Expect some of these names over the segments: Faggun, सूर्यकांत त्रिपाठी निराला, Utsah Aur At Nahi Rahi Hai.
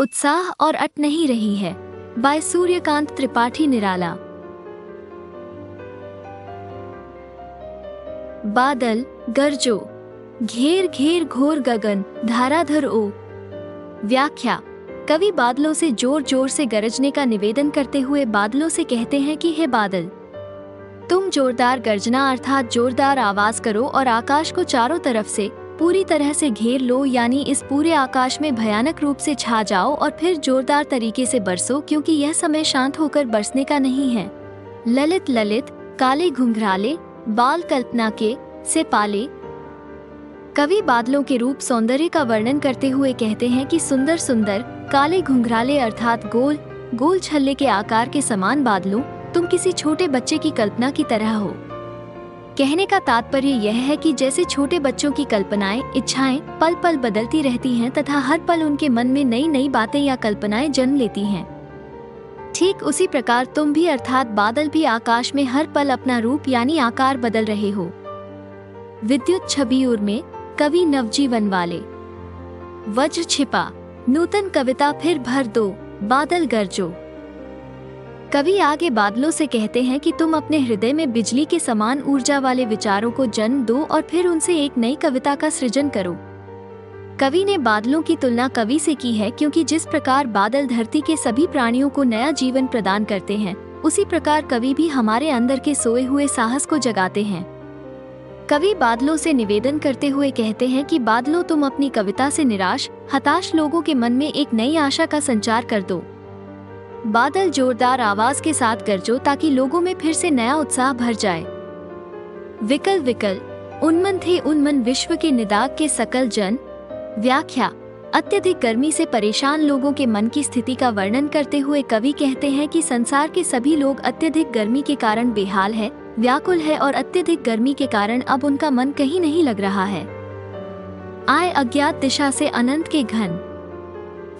उत्साह और अट नहीं रही है बाय सूर्यकांत त्रिपाठी निराला। बादल गरजो, घेर घेर घोर गगन धाराधर ओ। व्याख्या: कवि बादलों से जोर जोर से गरजने का निवेदन करते हुए बादलों से कहते हैं कि हे बादल, तुम जोरदार गर्जना अर्थात जोरदार आवाज करो और आकाश को चारों तरफ से पूरी तरह से घेर लो, यानी इस पूरे आकाश में भयानक रूप से छा जाओ और फिर जोरदार तरीके से बरसो, क्योंकि यह समय शांत होकर बरसने का नहीं है। ललित ललित काले घुंघराले बाल कल्पना के से पाले। कवि बादलों के रूप सौंदर्य का वर्णन करते हुए कहते हैं कि सुंदर सुंदर काले घुंघराले अर्थात गोल गोल छल्ले के आकार के समान बादलों, तुम किसी छोटे बच्चे की कल्पना की तरह हो। कहने का तात्पर्य यह है कि जैसे छोटे बच्चों की कल्पनाएं, इच्छाएं पल पल बदलती रहती हैं तथा हर पल उनके मन में नई नई बातें या कल्पनाएं जन्म लेती हैं, ठीक उसी प्रकार तुम भी अर्थात बादल भी आकाश में हर पल अपना रूप यानी आकार बदल रहे हो। विद्युत छवि उर्मे कवि नवजीवन वाले। वज्र छिपा नूतन कविता फिर भर दो बादल गरजो। कवि आगे बादलों से कहते हैं कि तुम अपने हृदय में बिजली के समान ऊर्जा वाले विचारों को जन्म दो और फिर उनसे एक नई कविता का सृजन करो। कवि ने बादलों की तुलना कवि से की है, क्योंकि जिस प्रकार बादल धरती के सभी प्राणियों को नया जीवन प्रदान करते हैं, उसी प्रकार कवि भी हमारे अंदर के सोए हुए साहस को जगाते हैं। कवि बादलों से निवेदन करते हुए कहते हैं कि बादलों, तुम अपनी कविता से निराश हताश लोगों के मन में एक नई आशा का संचार कर दो। बादल जोरदार आवाज के साथ गरजो ताकि लोगों में फिर से नया उत्साह भर जाए। विकल विकल उन्मन थे उन्मन विश्व के निदाग के सकल जन। व्याख्या: अत्यधिक गर्मी से परेशान लोगों के मन की स्थिति का वर्णन करते हुए कवि कहते हैं कि संसार के सभी लोग अत्यधिक गर्मी के कारण बेहाल है, व्याकुल है और अत्यधिक गर्मी के कारण अब उनका मन कहीं नहीं लग रहा है। आए अज्ञात दिशा से अनंत के घन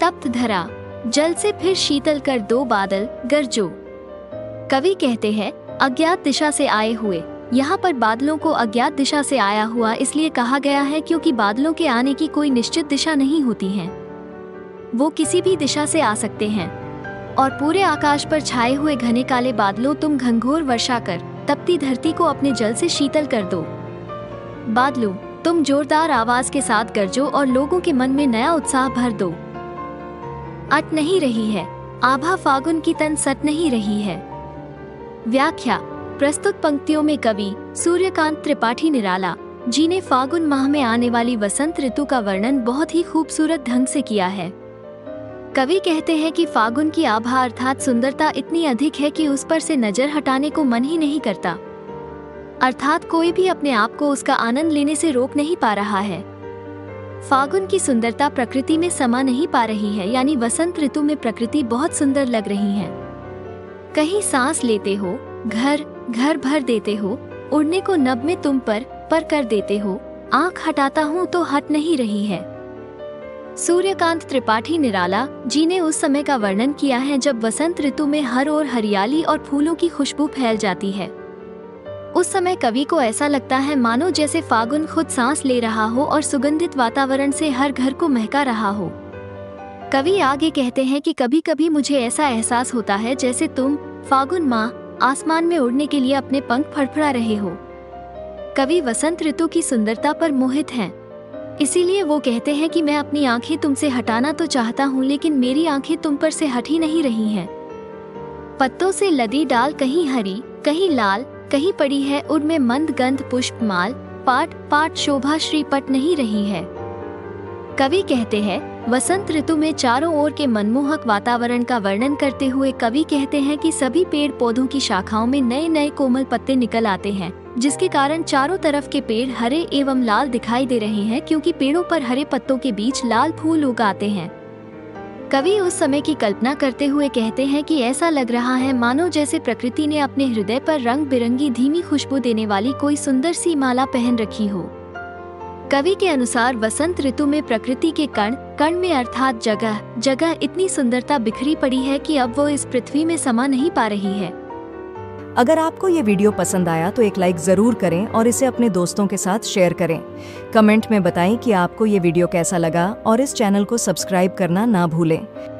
तप्त धरा, जल से फिर शीतल कर दो बादल गरजो। कवि कहते हैं अज्ञात दिशा से आए हुए, यहाँ पर बादलों को अज्ञात दिशा से आया हुआ इसलिए कहा गया है क्योंकि बादलों के आने की कोई निश्चित दिशा नहीं होती है, वो किसी भी दिशा से आ सकते हैं। और पूरे आकाश पर छाए हुए घने काले बादलों, तुम घनघोर वर्षा कर तपती धरती को अपने जल से शीतल कर दो। बादलों, तुम जोरदार आवाज के साथ गरजो और लोगों के मन में नया उत्साह भर दो। अट नहीं रही है आभा फागुन की तन सट नहीं रही है। व्याख्या: प्रस्तुत पंक्तियों में कवि सूर्यकांत त्रिपाठी निराला जी ने फागुन माह में आने वाली वसंत ऋतु का वर्णन बहुत ही खूबसूरत ढंग से किया है। कवि कहते हैं कि फागुन की आभा अर्थात सुंदरता इतनी अधिक है कि उस पर से नजर हटाने को मन ही नहीं करता, अर्थात कोई भी अपने आप को उसका आनंद लेने से रोक नहीं पा रहा है। फागुन की सुंदरता प्रकृति में समा नहीं पा रही है, यानी वसंत ऋतु में प्रकृति बहुत सुंदर लग रही है। कहीं सांस लेते हो, घर घर भर देते हो, उड़ने को नभ में तुम पर कर देते हो, आंख हटाता हूँ तो हट नहीं रही है। सूर्यकांत त्रिपाठी निराला जी ने उस समय का वर्णन किया है जब वसंत ऋतु में हर ओर हरियाली और फूलों की खुशबू फैल जाती है। उस समय कवि को ऐसा लगता है मानो जैसे फागुन खुद सांस ले रहा हो और सुगंधित वातावरण से हर घर को महका रहा हो। कवि आगे कहते हैं कि कभी कभी मुझे ऐसा एहसास होता है जैसे तुम फागुन माह आसमान में उड़ने के लिए अपने पंख फड़फड़ा रहे हो। कवि वसंत ऋतु की सुंदरता पर मोहित हैं, इसीलिए वो कहते हैं कि मैं अपनी आंखें तुमसे हटाना तो चाहता हूँ, लेकिन मेरी आंखें तुम पर से हट ही नहीं रही हैं। पत्तों से लदी डाल कहीं हरी कहीं लाल कहीं पड़ी है, उनमें मंद गंध पुष्पमाल पाट पाट शोभा श्री पट नहीं रही है। कवि कहते हैं वसंत ऋतु में चारों ओर के मनमोहक वातावरण का वर्णन करते हुए कवि कहते हैं कि सभी पेड़ पौधों की शाखाओं में नए नए कोमल पत्ते निकल आते हैं, जिसके कारण चारों तरफ के पेड़ हरे एवं लाल दिखाई दे रहे हैं, क्योंकि पेड़ों पर हरे पत्तों के बीच लाल फूल उग आते हैं। कवि उस समय की कल्पना करते हुए कहते हैं कि ऐसा लग रहा है मानो जैसे प्रकृति ने अपने हृदय पर रंग बिरंगी धीमी खुशबू देने वाली कोई सुंदर सी माला पहन रखी हो। कवि के अनुसार वसंत ऋतु में प्रकृति के कण कण में अर्थात जगह जगह इतनी सुंदरता बिखरी पड़ी है कि अब वो इस पृथ्वी में समा नहीं पा रही है। अगर आपको ये वीडियो पसंद आया तो एक लाइक ज़रूर करें और इसे अपने दोस्तों के साथ शेयर करें। कमेंट में बताएं कि आपको ये वीडियो कैसा लगा और इस चैनल को सब्सक्राइब करना ना भूलें।